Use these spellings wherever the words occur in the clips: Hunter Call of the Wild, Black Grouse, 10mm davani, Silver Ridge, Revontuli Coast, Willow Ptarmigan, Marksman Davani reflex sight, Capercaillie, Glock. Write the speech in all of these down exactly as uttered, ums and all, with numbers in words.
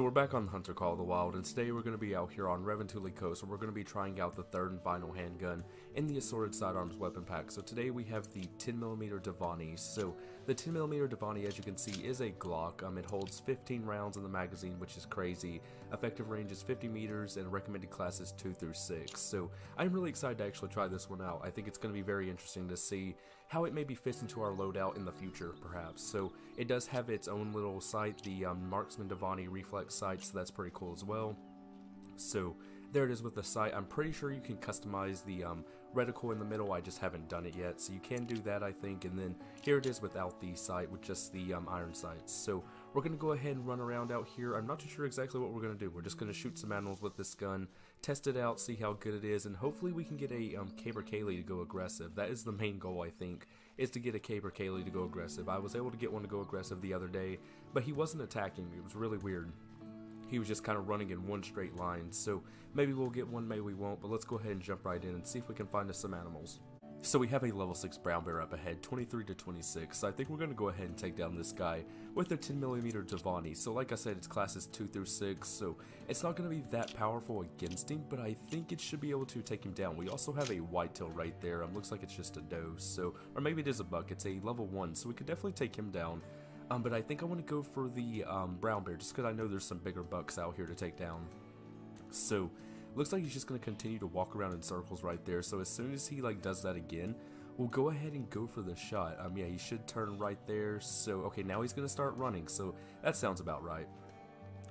So we're back on Hunter Call of the Wild, and today we're going to be out here on Revontuli Coast, and we're going to be trying out the third and final handgun in the Assorted Sidearms weapon pack. So today we have the ten millimeter Davani. So the ten millimeter Davani, as you can see, is a Glock. Um, it holds fifteen rounds in the magazine, which is crazy. Effective range is fifty meters, and recommended class is two through six. So I'm really excited to actually try this one out. I think it's going to be very interesting to see how it maybe fits into our loadout in the future, perhaps. So it does have its own little sight, the um, Marksman Davani reflex sight, so that's pretty cool as well. So there it is with the sight. I'm pretty sure you can customize the um, reticle in the middle. I just haven't done it yet, so you can do that, I think. And then here it is without the sight, with just the um, iron sights. So we're going to go ahead and run around out here. I'm not too sure exactly what we're going to do. We're just going to shoot some animals with this gun, test it out, see how good it is, and hopefully we can get a um, Capercaillie to go aggressive. That is the main goal, I think, is to get a Capercaillie to go aggressive. I was able to get one to go aggressive the other day, but he wasn't attacking me. It was really weird. He was just kind of running in one straight line, so maybe we'll get one, maybe we won't, but let's go ahead and jump right in and see if we can find us some animals. So we have a level six brown bear up ahead, twenty-three to twenty-six, so I think we're going to go ahead and take down this guy with their ten millimeter Davani. So like I said, its class is two through six, so it's not going to be that powerful against him, but I think it should be able to take him down. We also have a whitetail right there. Um, looks like it's just a doe, so, or maybe it is a buck. It's a level one, so we could definitely take him down. Um, but I think I want to go for the um, brown bear, just because I know there's some bigger bucks out here to take down. So, looks like he's just going to continue to walk around in circles right there. So as soon as he like does that again, we'll go ahead and go for the shot. Um, yeah, he should turn right there. So, okay, now he's going to start running. So that sounds about right.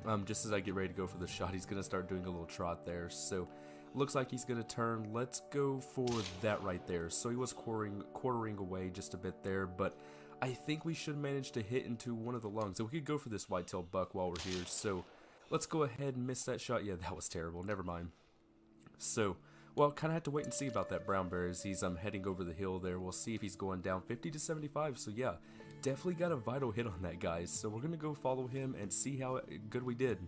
Um, just as I get ready to go for the shot, he's going to start doing a little trot there. So looks like he's going to turn. Let's go for that right there. So he was quartering, quartering away just a bit there, but I think we should manage to hit into one of the lungs. So we could go for this whitetail buck while we're here. So let's go ahead and miss that shot. Yeah, that was terrible. Never mind. So, well, kind of have to wait and see about that brown bear as he's um, heading over the hill there. We'll see if he's going down fifty to seventy-five. So yeah, definitely got a vital hit on that, guys. So we're going to go follow him and see how good we did.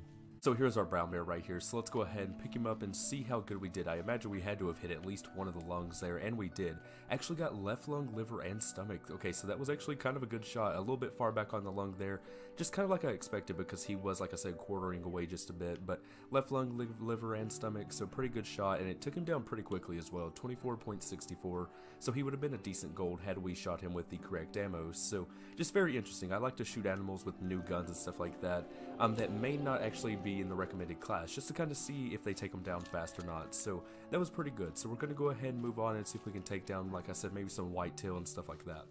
So here's our brown bear right here, so let's go ahead and pick him up and see how good we did. I imagine we had to have hit at least one of the lungs there, and we did. Actually got left lung, liver, and stomach. Okay, so that was actually kind of a good shot, a little bit far back on the lung there. Just kind of like I expected, because he was, like I said, quartering away just a bit, but left lung, li liver, and stomach, so pretty good shot, and it took him down pretty quickly as well, twenty-four point six four, so he would have been a decent gold had we shot him with the correct ammo, so just very interesting. I like to shoot animals with new guns and stuff like that, um, that may not actually be in the recommended class, just to kind of see if they take them down fast or not. So that was pretty good. So we're going to go ahead and move on and see if we can take down, like I said, maybe some whitetail and stuff like that.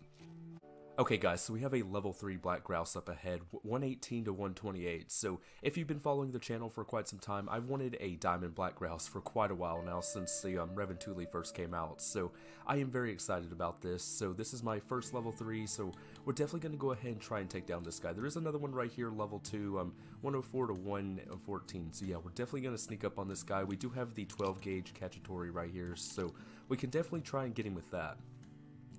Okay guys, so we have a level three black grouse up ahead, one eighteen to one twenty-eight. So if you've been following the channel for quite some time, I've wanted a diamond black grouse for quite a while now, since the um, Revontuli first came out. So I am very excited about this. So this is my first level three, so we're definitely going to go ahead and try and take down this guy. There is another one right here, level two, um, one oh four to one fourteen. So yeah, we're definitely going to sneak up on this guy. We do have the twelve gauge cacciatore right here, so we can definitely try and get him with that.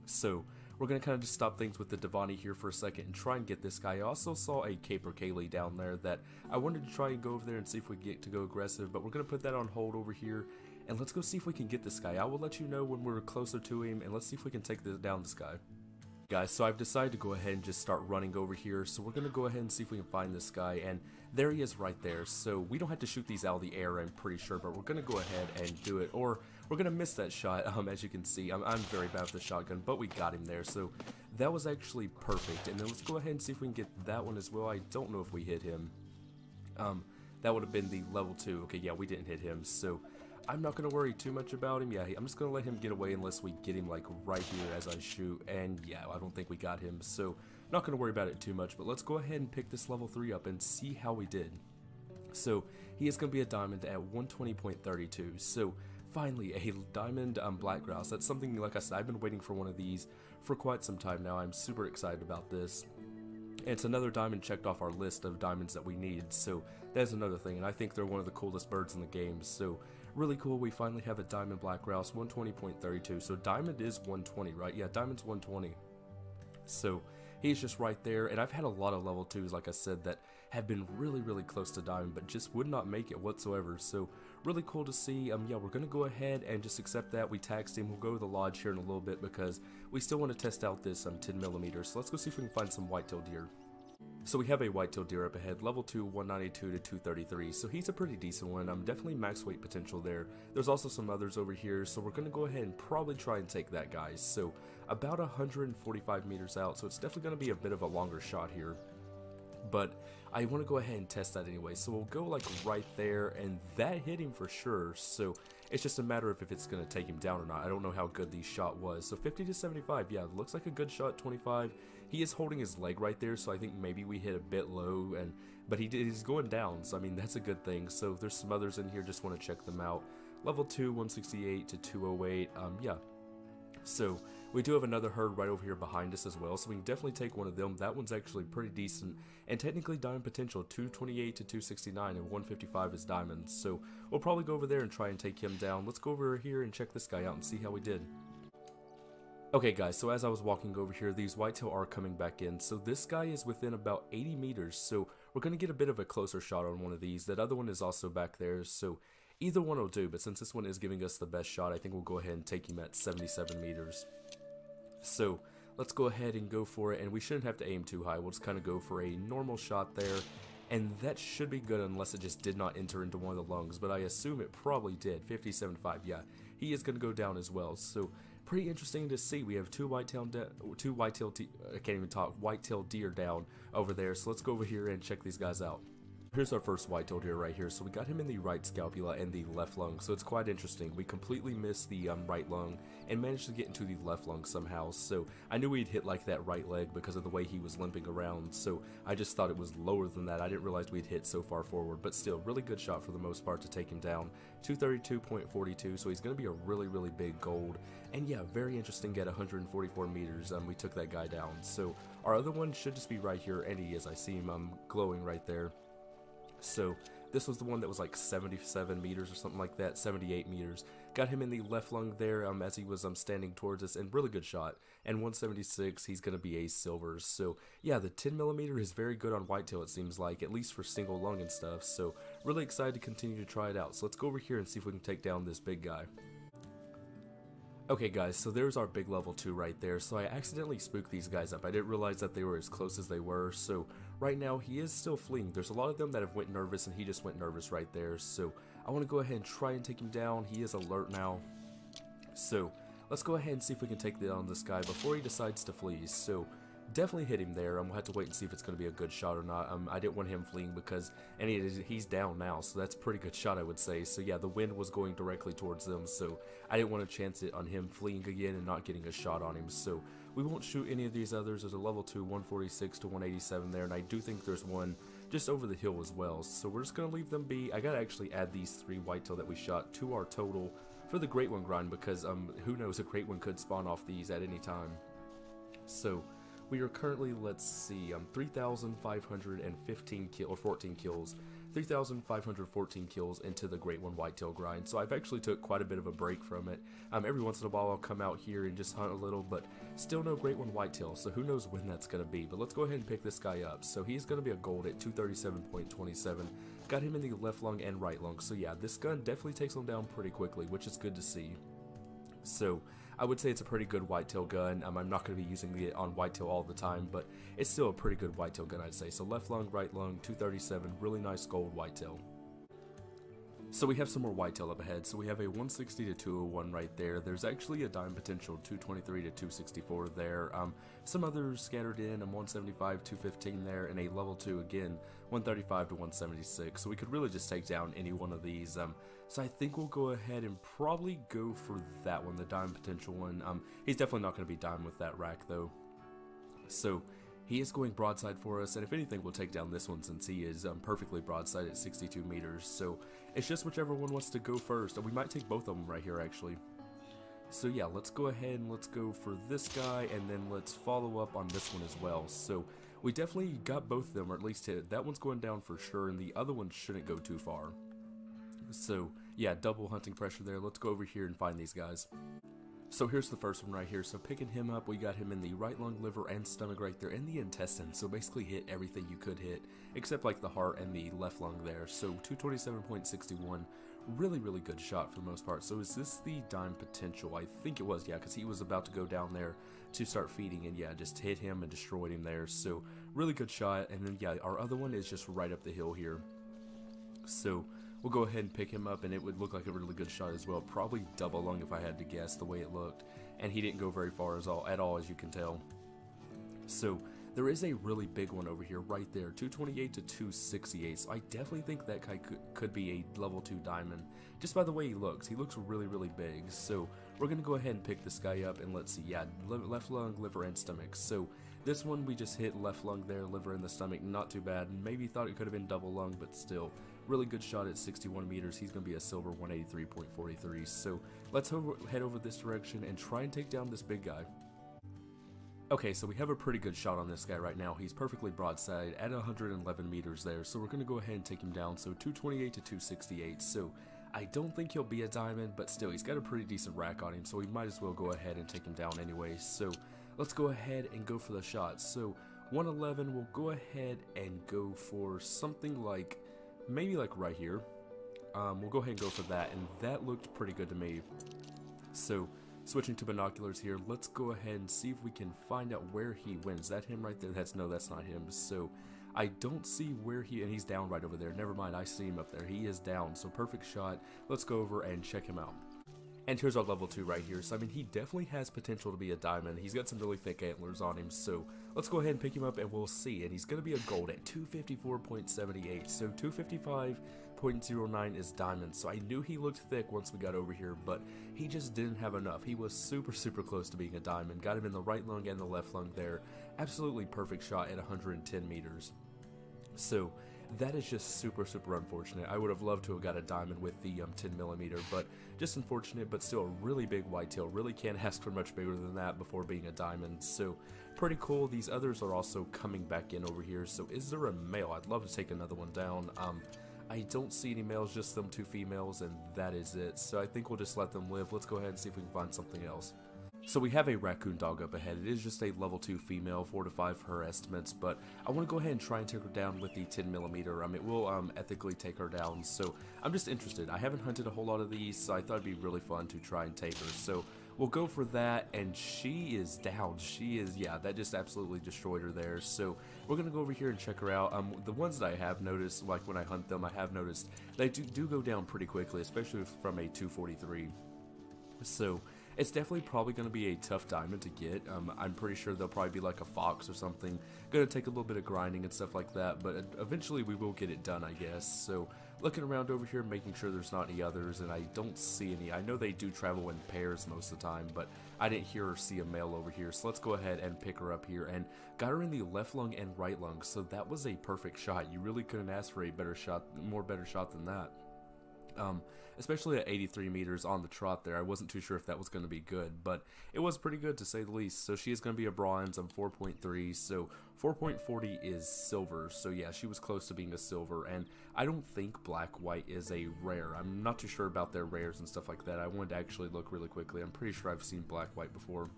So we're going to kind of just stop things with the Davani here for a second and try and get this guy. I also saw a Capercaillie down there that I wanted to try and go over there and see if we get to go aggressive, but we're going to put that on hold over here, and let's go see if we can get this guy. I will let you know when we're closer to him, and let's see if we can take this, down this guy. Guys, so I've decided to go ahead and just start running over here, so we're going to go ahead and see if we can find this guy, and there he is right there. So we don't have to shoot these out of the air, I'm pretty sure, but we're going to go ahead and do it, or we're going to miss that shot. Um, as you can see, I'm, I'm very bad with the shotgun, but we got him there, so that was actually perfect. And then let's go ahead and see if we can get that one as well. I don't know if we hit him. Um, that would have been the level two. Okay, yeah, we didn't hit him, so I'm not going to worry too much about him. Yeah, I'm just going to let him get away unless we get him like right here as I shoot, and yeah, I don't think we got him, so not going to worry about it too much, but let's go ahead and pick this level three up and see how we did. So he is going to be a diamond at one twenty point three two, so finally a diamond um, black grouse. That's something, like I said, I've been waiting for one of these for quite some time now. I'm super excited about this. It's another diamond checked off our list of diamonds that we need, so that's another thing, and I think they're one of the coolest birds in the game, so really cool. We finally have a diamond black grouse, one twenty point three two, so diamond is one twenty, right? Yeah, diamond's one twenty, so he's just right there. And I've had a lot of level twos, like I said, that have been really, really close to diamond, but just would not make it whatsoever, so really cool to see. Um, yeah, we're going to go ahead and just accept that. We taxed him. We'll go to the lodge here in a little bit because we still want to test out this um, ten millimeter, so let's go see if we can find some whitetail deer. So we have a white-tailed deer up ahead, level two, one ninety-two to two thirty-three, so he's a pretty decent one. I'm definitely max weight potential there. There's also some others over here, so we're going to go ahead and probably try and take that, guys. So about one forty-five meters out, so it's definitely going to be a bit of a longer shot here. But I want to go ahead and test that anyway, so we'll go like right there, and that hit him for sure, so it's just a matter of if it's going to take him down or not. I don't know how good the shot was, so fifty to seventy-five, yeah, looks like a good shot, twenty-five. He is holding his leg right there, so I think maybe we hit a bit low, and but he did, he's going down, so I mean, that's a good thing. So there's some others in here, just want to check them out. Level two, one sixty-eight to two oh eight, um, yeah. So we do have another herd right over here behind us as well, so we can definitely take one of them. That one's actually pretty decent and technically diamond potential, two twenty-eight to two sixty-nine, and one fifty-five is diamonds. So we'll probably go over there and try and take him down. Let's go over here and check this guy out and see how we did. Okay guys, so as I was walking over here, these whitetail are coming back in, so this guy is within about eighty meters, so we're going to get a bit of a closer shot on one of these. That other one is also back there, so either one will do, but since this one is giving us the best shot, I think we'll go ahead and take him at seventy-seven meters. So let's go ahead and go for it, and we shouldn't have to aim too high. We'll just kind of go for a normal shot there, and that should be good unless it just did not enter into one of the lungs, but I assume it probably did. fifty-seven point five, yeah, he is going to go down as well, so pretty interesting to see. We have two whitetail, two whitetail, I can't even talk, whitetail deer down over there, so let's go over here and check these guys out. Here's our first whitetail deer right here, so we got him in the right scapula and the left lung, so it's quite interesting. We completely missed the um, right lung and managed to get into the left lung somehow, so I knew we'd hit like that right leg because of the way he was limping around, so I just thought it was lower than that. I didn't realize we'd hit so far forward, but still, really good shot for the most part to take him down. two thirty-two point four two, so he's going to be a really, really big gold, and yeah, very interesting at one forty-four meters, um, we took that guy down. So our other one should just be right here, and he is, I see him um, glowing right there. So this was the one that was like seventy-seven meters or something like that, seventy-eight meters. Got him in the left lung there um, as he was um, standing towards us, and really good shot. And one seventy-six, he's going to be a silver. So yeah, the ten millimeter is very good on whitetail, it seems like, at least for single lung and stuff. So really excited to continue to try it out. So let's go over here and see if we can take down this big guy. Okay guys, so there's our big level two right there, so I accidentally spooked these guys up. I didn't realize that they were as close as they were, so right now he is still fleeing. There's a lot of them that have went nervous, and he just went nervous right there, so I want to go ahead and try and take him down. He is alert now, so let's go ahead and see if we can take down this guy before he decides to flee. So definitely hit him there. I'm gonna have to wait and see if it's gonna be a good shot or not. Um, I didn't want him fleeing because, and he is, he's down now, so that's a pretty good shot, I would say. So yeah, the wind was going directly towards them, so I didn't want to chance it on him fleeing again and not getting a shot on him. So we won't shoot any of these others. There's a level two, one forty-six to one eighty-seven there, and I do think there's one just over the hill as well. So we're just gonna leave them be. I gotta actually add these three whitetail that we shot to our total for the great one grind because um, who knows, a great one could spawn off these at any time. So we are currently, let's see, um, three thousand five hundred fifteen kill or fourteen kills, three thousand five hundred fourteen kills into the Great One Whitetail grind. So I've actually took quite a bit of a break from it. Um, every once in a while I'll come out here and just hunt a little, but still no Great One Whitetail. So who knows when that's gonna be? But let's go ahead and pick this guy up. So he's gonna be a gold at two thirty-seven point two seven. Got him in the left lung and right lung. So yeah, this gun definitely takes him down pretty quickly, which is good to see. So I would say it's a pretty good whitetail gun. Um, I'm not going to be using it on whitetail all the time, but it's still a pretty good whitetail gun, I'd say. So left lung, right lung, two thirty-seven, really nice gold whitetail. So we have some more whitetail up ahead, so we have a one sixty to two oh one right there. There's actually a diamond potential two twenty-three to two sixty-four there. Um, some others scattered in, and one seventy-five, two fifteen there, and a level two again, one thirty-five to one seventy-six. So we could really just take down any one of these. Um, so I think we'll go ahead and probably go for that one, the diamond potential one. Um, he's definitely not going to be diamond with that rack though. So he is going broadside for us, and if anything, we'll take down this one since he is um, perfectly broadside at sixty-two meters. So it's just whichever one wants to go first, and we might take both of them right here, actually. So yeah, let's go ahead and let's go for this guy, and then let's follow up on this one as well. So we definitely got both of them, or at least hit. That one's going down for sure, and the other one shouldn't go too far. So yeah, double hunting pressure there. Let's go over here and find these guys. So here's the first one right here, so picking him up, we got him in the right lung, liver, and stomach right there, and the intestine, so basically hit everything you could hit, except like the heart and the left lung there, so two twenty-seven point six one, really, really good shot for the most part. So is this the dime potential? I think it was, yeah, because he was about to go down there to start feeding, and yeah, just hit him and destroyed him there, so really good shot. And then yeah, our other one is just right up the hill here, so we'll go ahead and pick him up, and it would look like a really good shot as well, probably double lung if I had to guess the way it looked. And he didn't go very far as all, at all, as you can tell. So there is a really big one over here right there, two twenty-eight to two sixty-eight, so I definitely think that guy could, could be a level two diamond, just by the way he looks. He looks really, really big, so we're going to go ahead and pick this guy up, and let's see, yeah, left lung, liver, and stomach. So this one we just hit left lung there, liver in the stomach, not too bad. Maybe thought it could have been double lung, but still, really good shot at sixty-one meters. He's going to be a silver one eighty-three point four three, so let's head over this direction and try and take down this big guy. Okay, so we have a pretty good shot on this guy right now. He's perfectly broadside at one eleven meters there, so we're going to go ahead and take him down. So two twenty-eight to two sixty-eight, so I don't think he'll be a diamond, but still, he's got a pretty decent rack on him, so we might as well go ahead and take him down anyway. So let's go ahead and go for the shot. So one eleven, we'll go ahead and go for something like, maybe like right here. Um, we'll go ahead and go for that, and that looked pretty good to me. So switching to binoculars here, let's go ahead and see if we can find out where he went. Is that him right there? That's, no, that's not him. So I don't see where he, and he's down right over there. Never mind, I see him up there. He is down, so perfect shot. Let's go over and check him out. And here's our level two right here. So I mean, he definitely has potential to be a diamond. He's got some really thick antlers on him, so let's go ahead and pick him up and we'll see. And he's going to be a gold at two fifty-four point seven eight, so two fifty-five point oh nine is diamond. So I knew he looked thick once we got over here, but he just didn't have enough. He was super super close to being a diamond. Got him in the right lung and the left lung there. Absolutely perfect shot at one ten meters. So that is just super super unfortunate. I would have loved to have got a diamond with the um, ten millimeter, but just unfortunate. But still a really big whitetail. Really can't ask for much bigger than that before being a diamond, so pretty cool. These others are also coming back in over here. So is there a male? I'd love to take another one down. Um, I don't see any males, just them two females, and that is it. So I think we'll just let them live. Let's go ahead and see if we can find something else. So we have a raccoon dog up ahead. It is just a level two female, four to five for her estimates, but I want to go ahead and try and take her down with the ten millimeter. Um, it will um, ethically take her down, so I'm just interested. I haven't hunted a whole lot of these, so I thought it'd be really fun to try and take her. So we'll go for that, and she is down. She is, yeah, that just absolutely destroyed her there. So we're going to go over here and check her out. Um, the ones that I have noticed, like when I hunt them, I have noticed they do, do go down pretty quickly, especially from a two forty-three. So it's definitely probably going to be a tough diamond to get. Um, I'm pretty sure they'll probably be like a fox or something. Going to take a little bit of grinding and stuff like that, but eventually we will get it done, I guess. So looking around over here, making sure there's not any others, and I don't see any. I know they do travel in pairs most of the time, but I didn't hear or see a male over here. So let's go ahead and pick her up here, and got her in the left lung and right lung. So that was a perfect shot. You really couldn't ask for a better shot, more better shot than that. Um, especially at eighty-three meters on the trot there. I wasn't too sure if that was going to be good, but it was pretty good to say the least. So she is going to be a bronze. I'm four point three, so four point forty is silver. So yeah, she was close to being a silver, and I don't think black white is a rare. I'm not too sure about their rares and stuff like that. I wanted to actually look really quickly. I'm pretty sure I've seen black white before.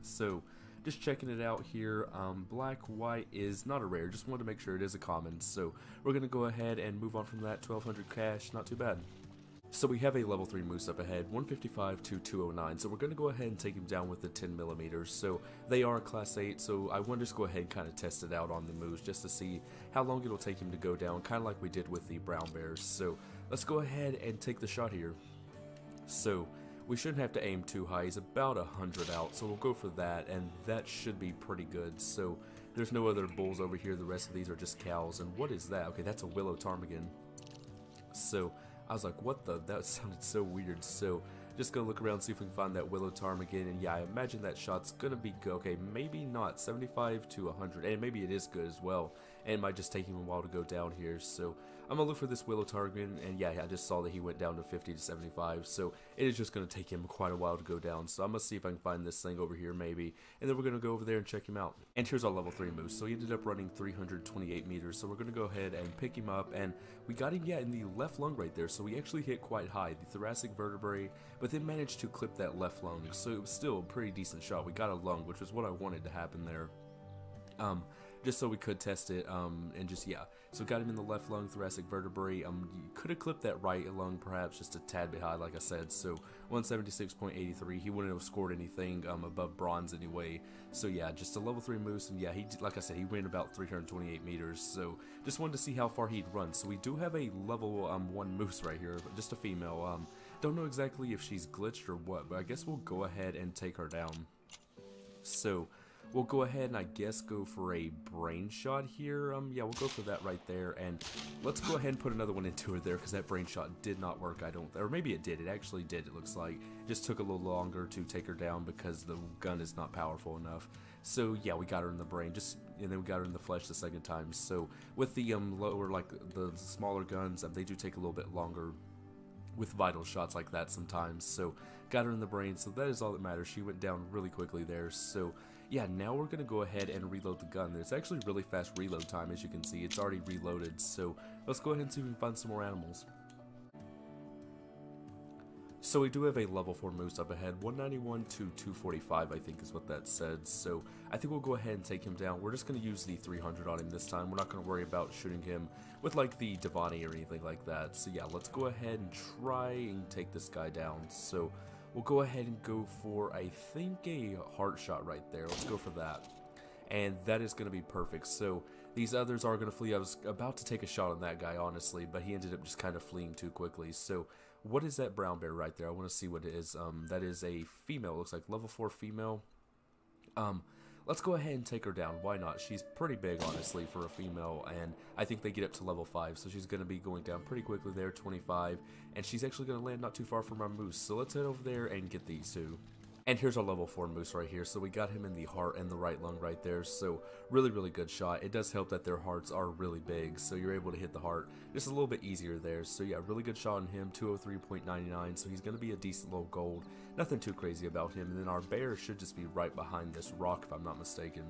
So just checking it out here. Um, black white is not a rare, just wanted to make sure it is a common. So we're going to go ahead and move on from that. Twelve hundred cash, not too bad. So we have a level three moose up ahead, one fifty-five to two oh nine, so we're going to go ahead and take him down with the ten millimeter. So they are class eight, so I want to just go ahead and kind of test it out on the moose just to see how long it'll take him to go down, kind of like we did with the brown bears. So let's go ahead and take the shot here. So we shouldn't have to aim too high. He's about one hundred out, so we'll go for that, and that should be pretty good. So there's no other bulls over here. The rest of these are just cows. And what is that? Okay, that's a Willow Ptarmigan. So I was like, what the? That sounded so weird. So just going to look around, see if we can find that Willow Ptarmigan. And yeah, I imagine that shot's going to be good. Okay, maybe not. seventy-five to one hundred. And maybe it is good as well. And it might just take him a while to go down here. So I'm going to look for this Willow Ptarmigan. And yeah, I just saw that he went down to fifty to seventy-five. So it is just going to take him quite a while to go down. So I'm going to see if I can find this thing over here maybe. And then we're going to go over there and check him out. And here's our level three moose. So he ended up running three twenty-eight meters. So we're going to go ahead and pick him up. And we got him, yeah, in the left lung right there. So we actually hit quite high, the thoracic vertebrae, but then managed to clip that left lung. So it was still a pretty decent shot. We got a lung, which was what I wanted to happen there. Um, just so we could test it, um, and just, yeah. So got him in the left lung, thoracic vertebrae. Um, you could have clipped that right lung perhaps just a tad bit high, like I said. So one seventy-six point eight three, he wouldn't have scored anything um, above bronze anyway. So yeah, just a level three moose, and yeah, he, like I said, he ran about three hundred twenty-eight meters. So just wanted to see how far he'd run. So we do have a level um, one moose right here, but just a female. Um, don't know exactly if she's glitched or what, but I guess we'll go ahead and take her down. So we'll go ahead and I guess go for a brain shot here. Um, yeah, we'll go for that right there, and let's go ahead and put another one into her there, because that brain shot did not work, I don't, or maybe it did, it actually did, it looks like. It just took a little longer to take her down because the gun is not powerful enough. So yeah, we got her in the brain, just, and then we got her in the flesh the second time. So with the um, lower, like the smaller guns, um, they do take a little bit longer with vital shots like that sometimes. So got her in the brain, so that is all that matters. She went down really quickly there. So yeah, now we're gonna go ahead and reload the gun. There's actually really fast reload time, as you can see, it's already reloaded. So let's go ahead and see if we can find some more animals. So we do have a level four moose up ahead, one ninety-one to two forty-five I think is what that said, so I think we'll go ahead and take him down. We're just going to use the three hundred on him this time, we're not going to worry about shooting him with like the Davani or anything like that. So yeah, let's go ahead and try and take this guy down. So we'll go ahead and go for, I think, a heart shot right there, let's go for that. And that is going to be perfect. So these others are going to flee. I was about to take a shot on that guy, honestly, but he ended up just kind of fleeing too quickly. So what is that brown bear right there? I want to see what it is. Um, that is a female. It looks like level four female. Um, let's go ahead and take her down. Why not? She's pretty big, honestly, for a female, and I think they get up to level five. So she's going to be going down pretty quickly there, twenty-five, and she's actually going to land not too far from our moose. So let's head over there and get these two. And here's our level four moose right here, so we got him in the heart and the right lung right there, so really, really good shot. It does help that their hearts are really big, so you're able to hit the heart just a little bit easier there. So yeah, really good shot on him, two oh three point nine nine, so he's going to be a decent little gold, nothing too crazy about him. And then our bear should just be right behind this rock, if I'm not mistaken.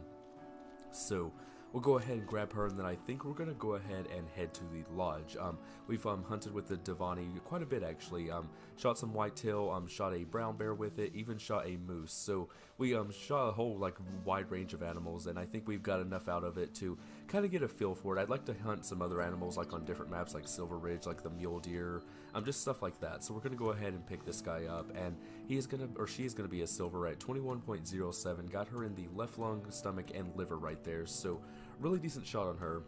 So we'll go ahead and grab her, and then I think we're going to go ahead and head to the lodge. Um, we've um, hunted with the Davani quite a bit, actually. Um, shot some whitetail, um, shot a brown bear with it, even shot a moose. So we um, shot a whole like wide range of animals, and I think we've got enough out of it to kind of get a feel for it. I'd like to hunt some other animals like on different maps, like Silver Ridge, like the mule deer, um, just stuff like that. So we're going to go ahead and pick this guy up, and he is going to, or she is going to be a silver at twenty-one point oh seven. Got her in the left lung, stomach, and liver right there. So really decent shot on her,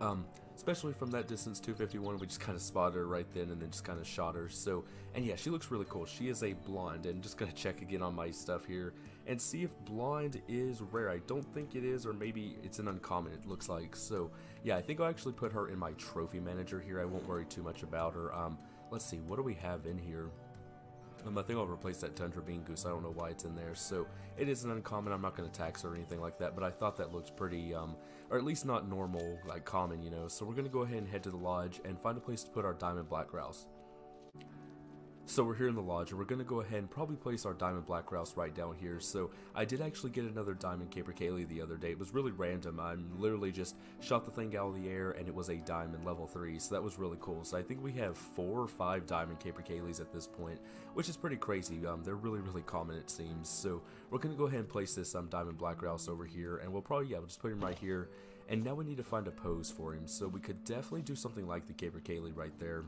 um, especially from that distance, two fifty-one. We just kind of spotted her right then and then just kind of shot her. So, and yeah, she looks really cool. She is a blonde, and just gonna check again on my stuff here and see if blonde is rare. I don't think it is, or maybe it's an uncommon, it looks like. So yeah, I think I'll actually put her in my trophy manager here. I won't worry too much about her. Um, let's see, what do we have in here? Um, I think I'll replace that Tundra Bean Goose. I don't know why it's in there. So it is an uncommon. I'm not going to tax her or anything like that, but I thought that looked pretty, um, or at least not normal, like common, you know. So we're going to go ahead and head to the lodge and find a place to put our Diamond Black Grouse. So we're here in the lodge, and we're going to go ahead and probably place our Diamond Black Grouse right down here. So I did actually get another Diamond Capercaillie the other day. It was really random. I literally just shot the thing out of the air, and it was a Diamond level three, so that was really cool. So I think we have four or five Diamond Capercaillies at this point, which is pretty crazy. Um, they're really, really common, it seems. So we're going to go ahead and place this um, Diamond Black Grouse over here, and we'll probably, yeah, we'll just put him right here. And now we need to find a pose for him, so we could definitely do something like the Capercaillie right there.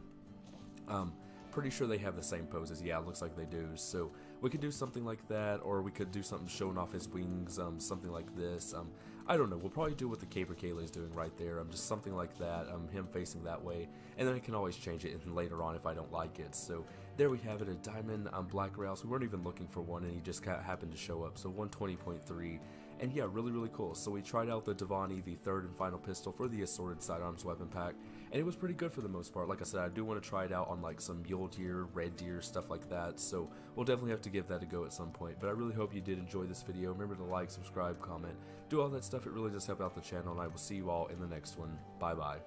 Um... Pretty sure they have the same poses. Yeah, it looks like they do. So we could do something like that, or we could do something showing off his wings, um, something like this. Um, I don't know. We'll probably do what the Capercaillie is doing right there. Um, just something like that. Um, him facing that way, and then I can always change it later on if I don't like it. So there we have it, a Diamond um, Black Grouse. We weren't even looking for one, and he just kind of happened to show up. So one twenty point three. And yeah, really, really cool. So we tried out the Davani, the third and final pistol for the Assorted Sidearms Weapon Pack, and it was pretty good for the most part. Like I said, I do want to try it out on like some mule deer, red deer, stuff like that, so we'll definitely have to give that a go at some point. But I really hope you did enjoy this video. Remember to like, subscribe, comment, do all that stuff. It really does help out the channel, and I will see you all in the next one. Bye-bye.